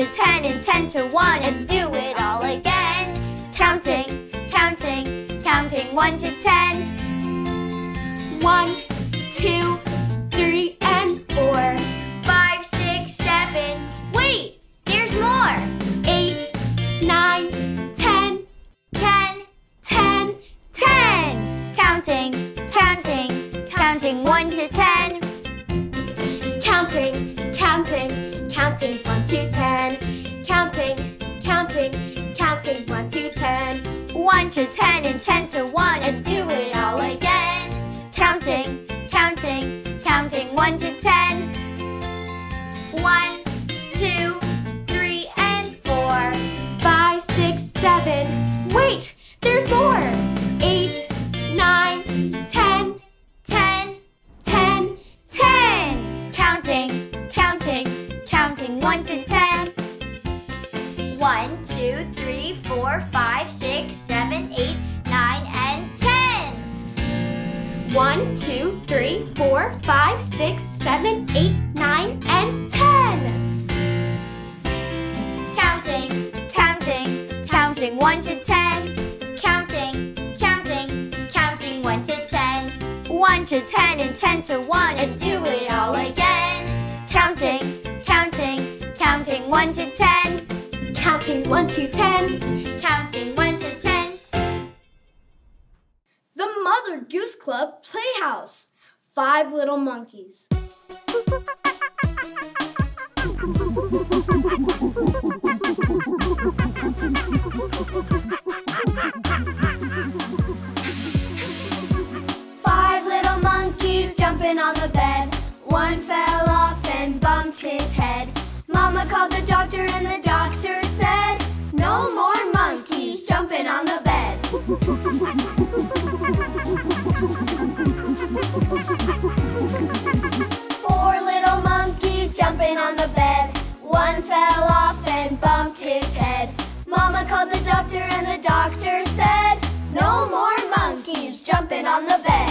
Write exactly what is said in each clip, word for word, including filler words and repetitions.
to ten and ten to one and do it all again. Counting, counting, counting one to ten. One, two, three, and four. Five, six, seven. Wait, there's more. Eight, nine, ten. Ten, ten, ten. Counting, counting, counting one to ten. Counting, counting, counting one to ten. Counting, counting, counting one to ten. One to ten and ten to one and do it all again. Counting, counting, counting one to ten. One, two, three, and four. Five, six, seven. Wait, there's more. Eight, nine, ten. Ten, ten, ten. Counting, counting, counting one to ten. One, two, three, four, five, six, seven, eight, nine, and ten. One, two, three, four, five, six, seven, eight, nine, and ten. Counting, counting, counting one to ten. Counting, counting, counting one to ten. One to ten and ten to one and do it all again. Counting, counting, counting one to ten. Counting one to ten. Counting one to ten. The Mother Goose Club Playhouse. Five little monkeys. Five little monkeys jumping on the bed. One fell off and bumped his head. Mama called the doctor and the doctor said, no more monkeys jumping on the bed. Four little monkeys jumping on the bed. One fell off and bumped his head. Mama called the doctor and the doctor said, no more monkeys jumping on the bed.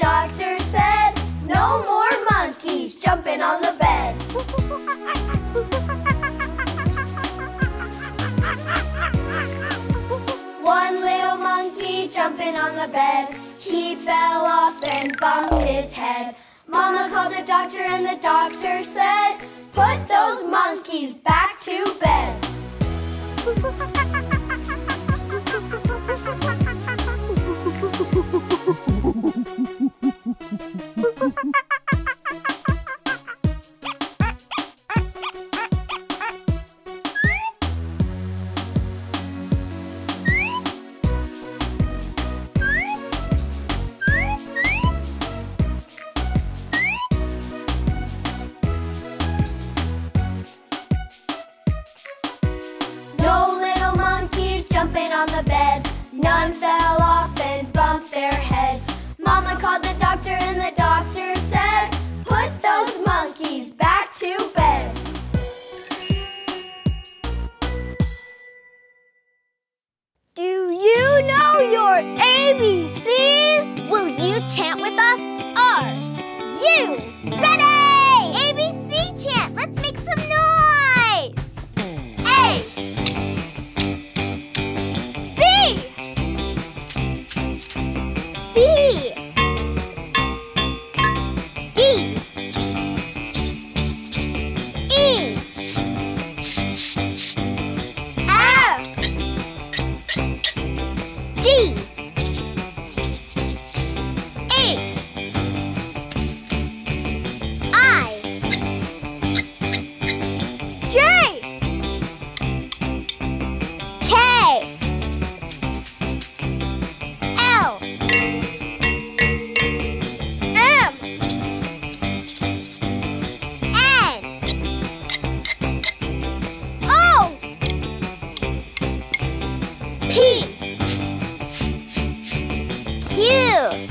doctor said, no more monkeys jumping on the bed. One little monkey jumping on the bed. He fell off and bumped his head. Mama called the doctor and the doctor said, put those monkeys back to bed. On the bed, none fell off and bumped their heads. Mama called the doctor and the doctor said, put those monkeys back to bed. Do you know your A B Cs? Will you chant with us? Are you ready? A B C chant, let's make some noise. A. B. P. Q.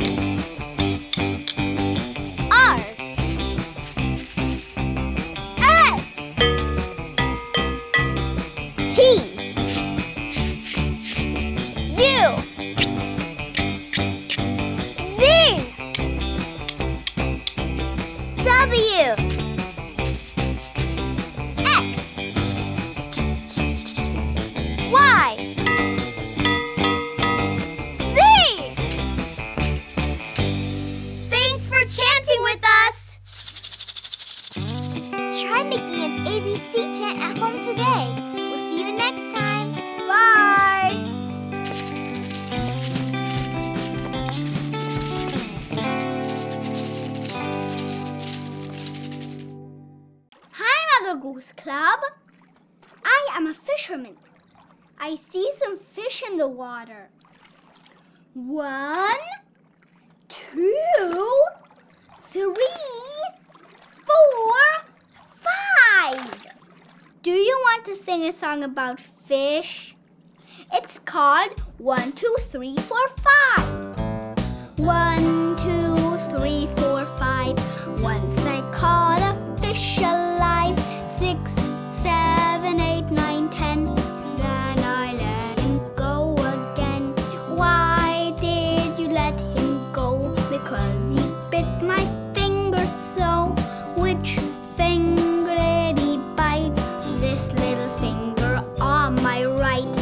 Club, I am a fisherman. I see some fish in the water. One, two, three, four, five. Do you want to sing a song about fish? It's called One, Two, Three, Four, Five. One, two, three, four, five. Once I caught a fish alive. Six, seven, eight, nine, ten. Then I let him go again. Why did you let him go? Because he bit my finger so. Which finger did he bite? This little finger on my right.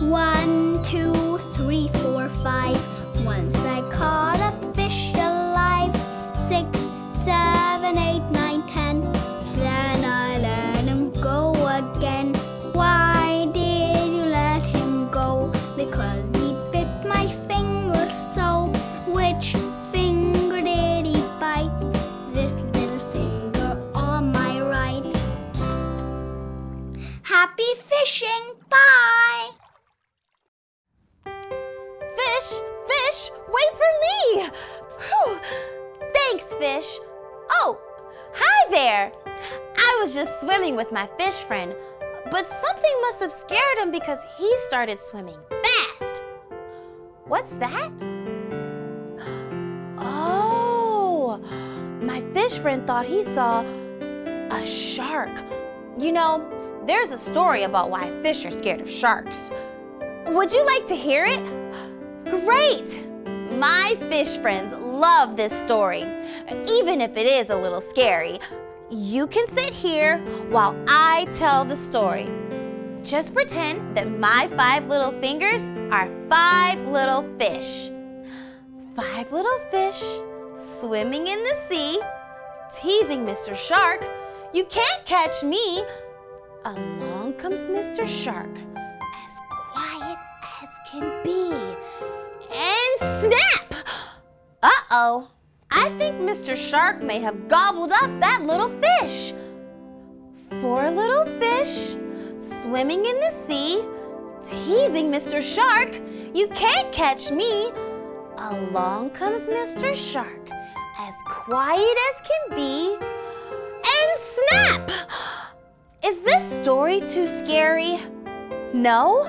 One, two, three, four, five. Once I caught a fish alive. Six, seven, eight, nine, ten. Then I let him go again. Why did you let him go? Because he bit my finger so. Which finger did he bite? This little finger on my right. Happy fishing! Bye! Fish! Fish! Wait for me! Whew. Thanks, fish! Oh, hi there! I was just swimming with my fish friend, but something must have scared him because he started swimming fast. What's that? Oh, my fish friend thought he saw a shark. You know, there's a story about why fish are scared of sharks. Would you like to hear it? Great! My fish friends love this story, even if it is a little scary. You can sit here while I tell the story. Just pretend that my five little fingers are five little fish. Five little fish swimming in the sea, teasing Mister Shark. You can't catch me. Along comes Mister Shark, as quiet as can be. And snap! Uh-oh, I think Mister Shark may have gobbled up that little fish. Four little fish swimming in the sea, teasing Mister Shark. You can't catch me. Along comes Mister Shark, as quiet as can be. And snap! Is this story too scary? No?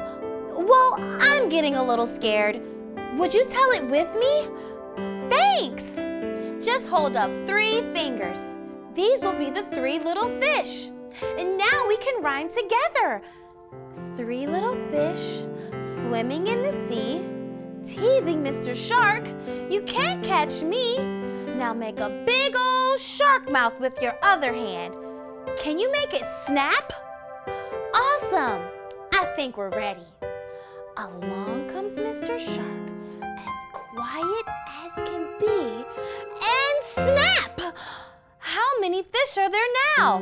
Well, I'm getting a little scared. Would you tell it with me? Thanks! Just hold up three fingers. These will be the three little fish. And now we can rhyme together. Three little fish swimming in the sea, teasing Mister Shark. You can't catch me. Now make a big old shark mouth with your other hand. Can you make it snap? Awesome! I think we're ready. Along comes Mister Shark. Quiet as can be, and snap! How many fish are there now?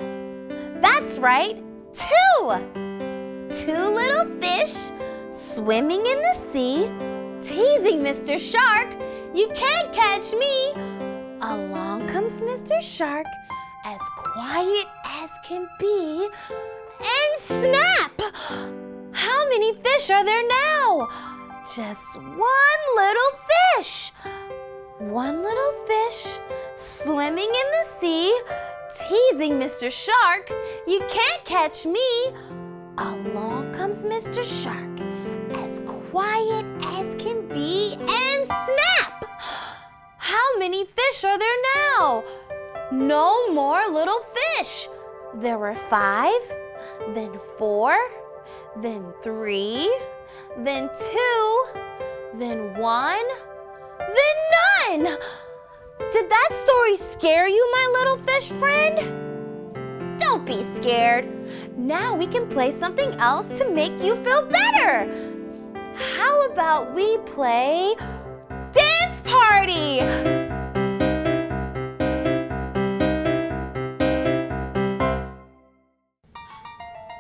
That's right, two! Two little fish swimming in the sea, teasing Mister Shark. You can't catch me! Along comes Mister Shark, as quiet as can be, and snap! How many fish are there now? Just one little fish. One little fish swimming in the sea, teasing Mister Shark. You can't catch me. along comes Mister Shark, as quiet as can be, and snap! How many fish are there now? No more little fish. There were five, then four, then three, then two, then one, then none! Did that story scare you, my little fish friend? Don't be scared. Now we can play something else to make you feel better. How about we play dance party?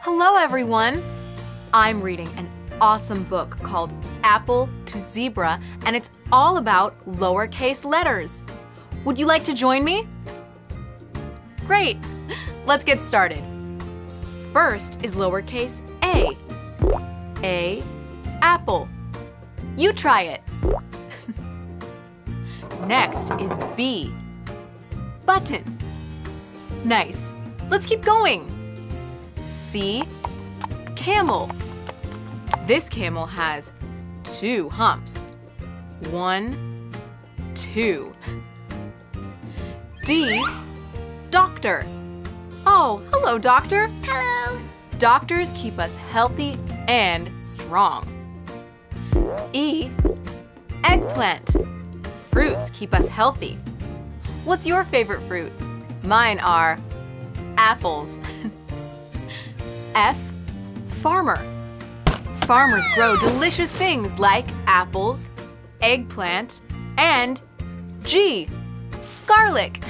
Hello, everyone. I'm reading an awesome book called Apple to Zebra, and it's all about lowercase letters. Would you like to join me? Great! Let's get started. First is lowercase a. A, apple. You try it. Next is B, button. Nice. Let's keep going. C, camel. This camel has two humps. One, two. D, doctor. Oh, hello, doctor. Hello. Doctors keep us healthy and strong. E, eggplant. Fruits keep us healthy. What's your favorite fruit? Mine are apples. F, farmer. Farmers grow delicious things like apples, eggplant, and G, garlic.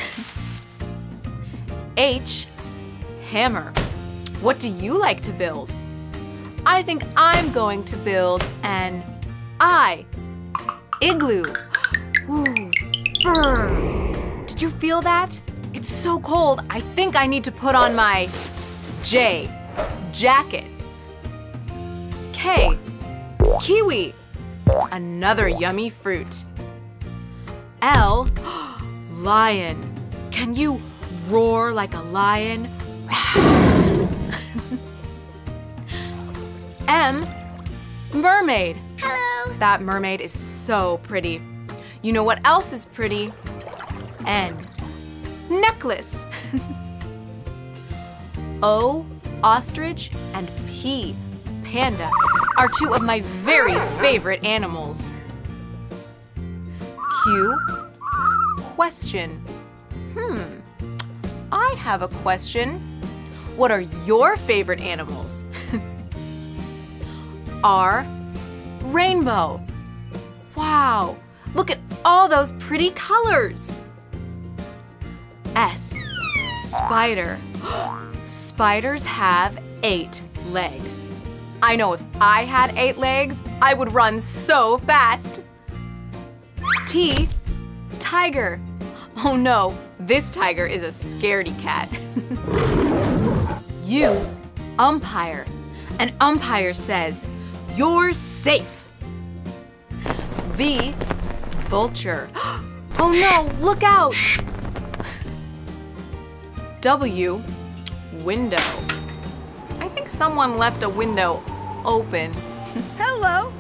H, hammer. What do you like to build? I think I'm going to build an I, igloo. Ooh, brr. Did you feel that? It's so cold, I think I need to put on my J, jacket. K, kiwi. Another yummy fruit. L, lion. Can you roar like a lion? M, mermaid. Hello. That mermaid is so pretty. You know what else is pretty? N, necklace. O, ostrich, and P, panda, are two of my very favorite animals. Q, question. Hmm. I have a question. What are your favorite animals? R, rainbow. Wow, look at all those pretty colors. S, spider. Spiders have eight legs. I know if I had eight legs, I would run so fast. T, tiger. Oh no, this tiger is a scaredy cat. U, umpire. An umpire says, "You're safe." V, vulture. Oh no, look out. W, window. I think someone left a window open. Hello.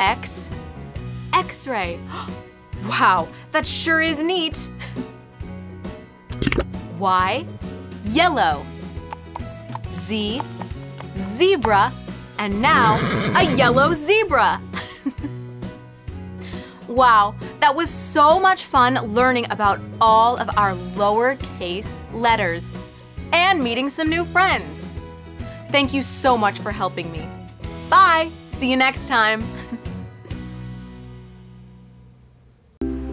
X, X-ray. Wow, that sure is neat. Y, yellow. Z, zebra. And now, a yellow zebra. Wow, that was so much fun learning about all of our lowercase letters and meeting some new friends. Thank you so much for helping me. Bye, see you next time.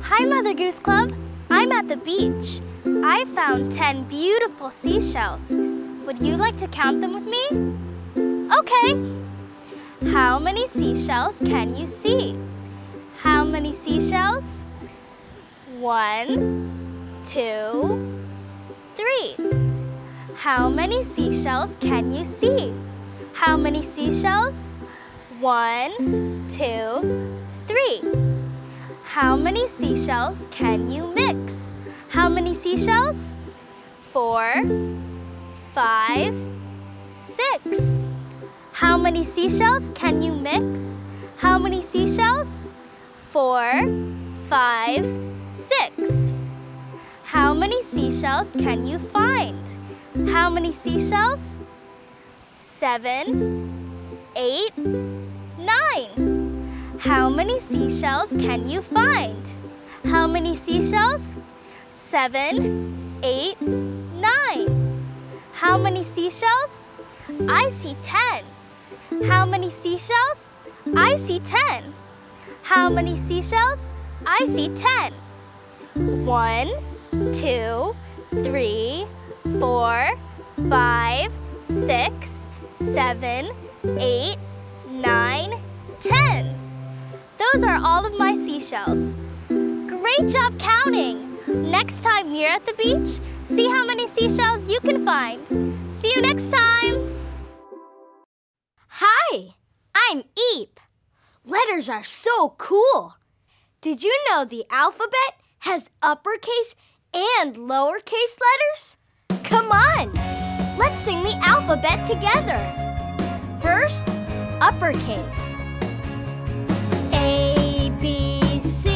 Hi, Mother Goose Club. I'm at the beach. I found ten beautiful seashells. Would you like to count them with me? Okay. How many seashells can you see? How many seashells? One, two, three. How many seashells can you see? How many seashells? One, two, three. How many seashells can you mix? How many seashells? Four, five, six. How many seashells can you mix? How many seashells? Four, five, six. How many seashells can you find? How many seashells? Seven, eight, nine. How many seashells can you find? How many seashells? Seven, eight, nine. How many seashells? I see ten. How many seashells? I see ten. How many seashells? I see ten. One, two, three, four, five, six, seven, eight, nine, ten. Those are all of my seashells. Great job counting! Next time you're at the beach, see how many seashells you can find. See you next time! Hi, I'm Eep. Letters are so cool. Did you know the alphabet has uppercase and lowercase letters? Come on, let's sing the alphabet together. First, uppercase. A, B, C.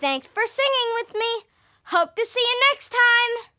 Thanks for singing with me. Hope to see you next time.